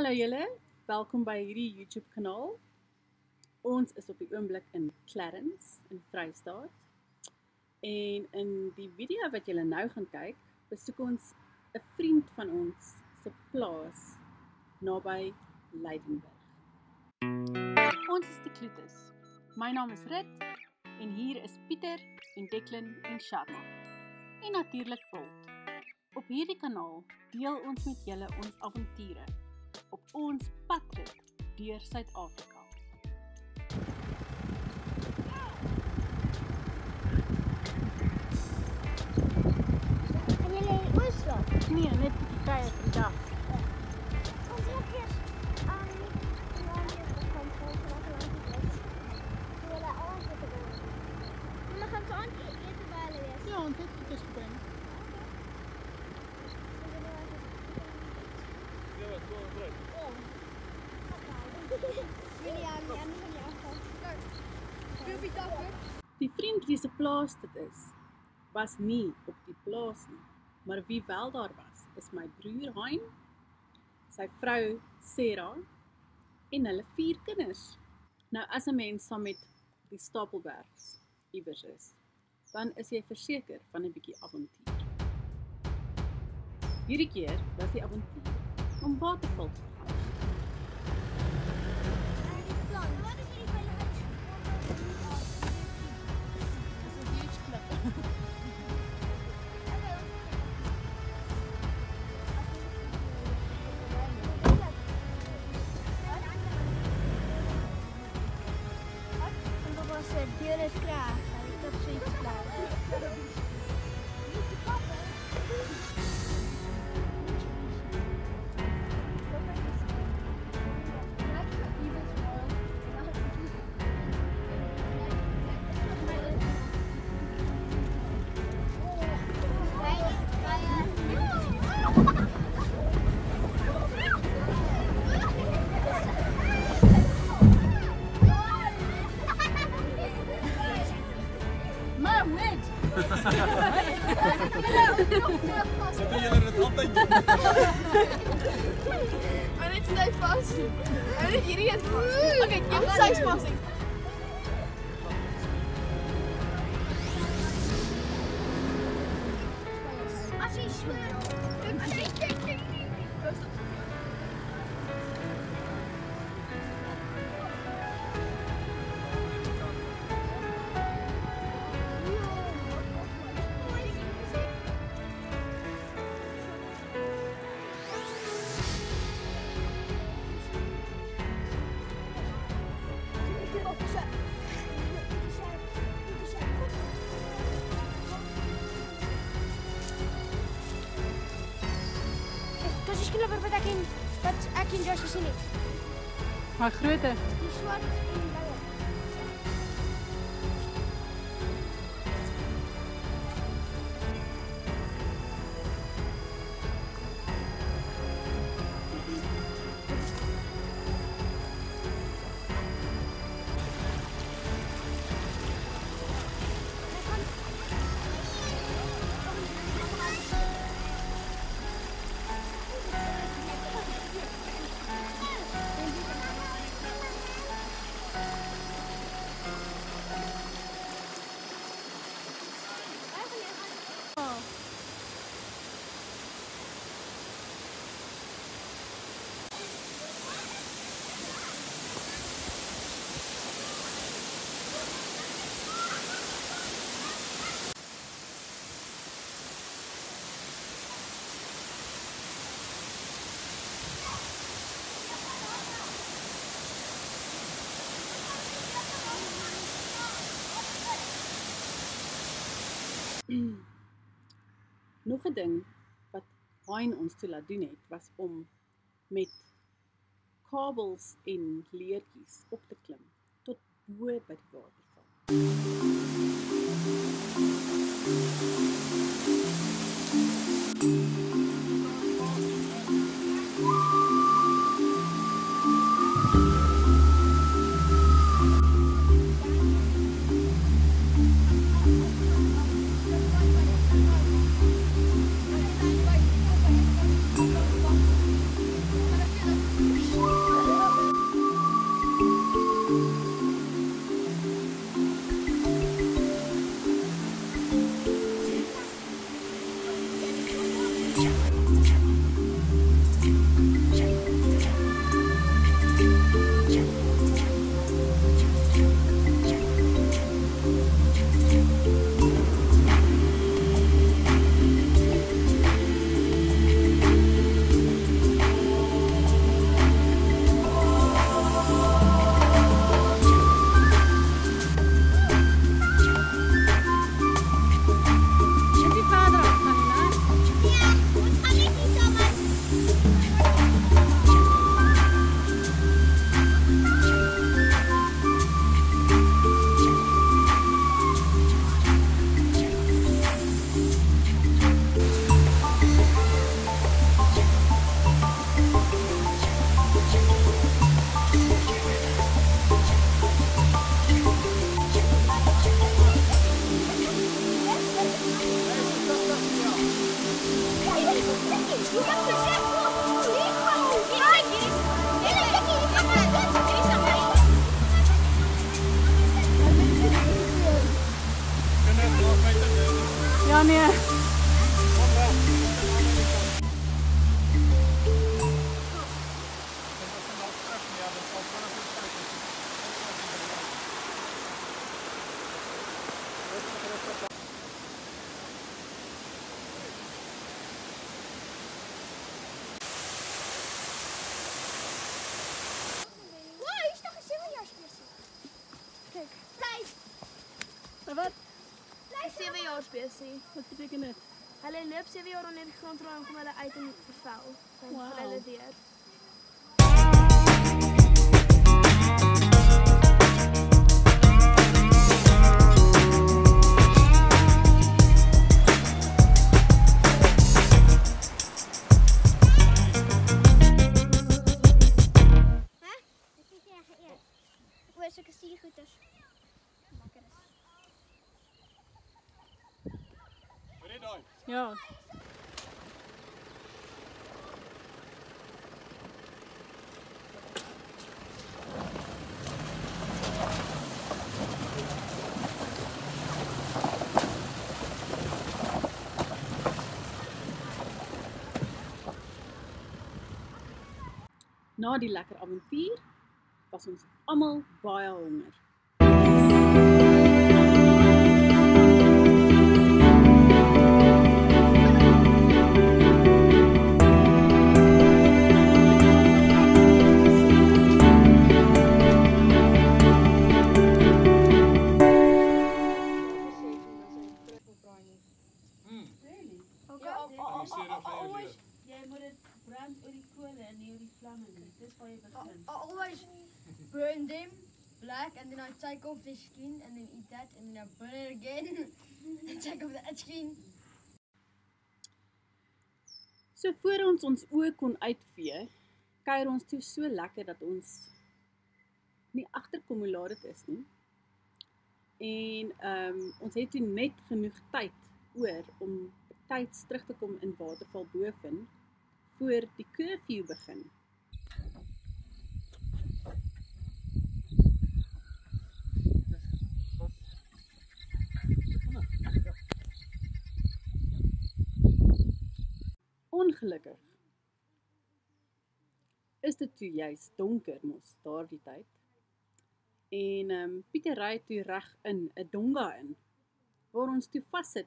Hallo julle, welkom by hierdie YouTube kanaal. Ons is op die oomblik in Clarence in Vrijstaat. En in die video wat julle nou gaan kyk, besoek ons 'n vriend van ons se plaas naby Leidenberg. Ons is die Cloetes. My naam is Rut en hier is Pieter en Declan en Sharma. En natuurlik Volt. Op hierdie kanaal deel ons met julle ons avonture op ons padrit deur Suid-Afrika. En jullie in Ooslo? Nee, net die keier vandag. Ons het hier aan die gaan we gaan zo aan eten bij de ja, want dit is goed. Die vriend wie se plaas dit is, was nie op die plaas nie, maar wie wel daar was, is my broer Hein, sy vrou Sarah en hulle 4 kinders. Nou as 'n mens saam met die Stapelbergs iewers is, dan is jy verseker van 'n bietjie avontuur. Hierdie keer was die avontuur om Waterval te gaan. Zetten jullie het altijd doen? Maar dit snijdt vast. En jullie het goed. Oké, je hebt zijspassing. Als je schuilt. Kijk. Ik heb het niet. Maar grote. Die zwart en blauw. Nog 'n ding wat Hein ons toe laat doen het, was om met kabels en leertjies op te klim tot bo by die waterval. meer. Wat betekent het? Hij loopt ze weer onder de grond en komt hij uit een vuil. Wow. Ja. Na die lekker avontuur was ons allemaal baie honger. Take off the skin and then eat that and then I burn it again and take off that skin. So voor ons oë kon uitvee, kuier ons toe so lekker dat ons nie agterkom hoe laat dit is nie. En ons het toe net genoeg tyd oor om tyds terug te kom in Waterval Boven voor die curfew begin. Ongelukkig is dit toe juist donker mos daar die tyd. En Pieter ry toe reg in 'n donga in waar ons toe vassit.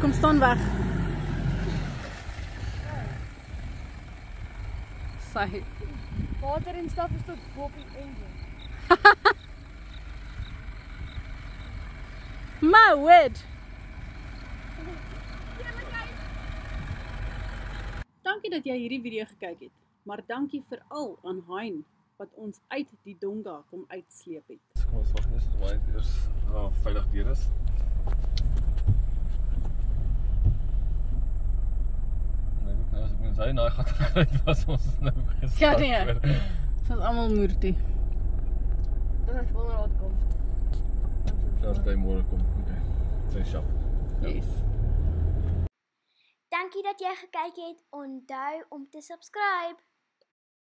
Kom staan weg. Sy. Water en stap is tot boppie engine. My word. Dankie dat jy hierdie video gekyk het, maar dankie veral aan Hein wat ons uit die donga kom uitsleep het. Kom ons wag net tot waar dit eers veilig deur is. Sy nou gaan eruit was ons nou gestaan. Ja nee, dit is allemaal moertie. Dit is wel raad kom. Ja, as jy môre kom, okay. Sy sjap. Yes. Dankie dat jy gekyk het. Onthou om te subscribe.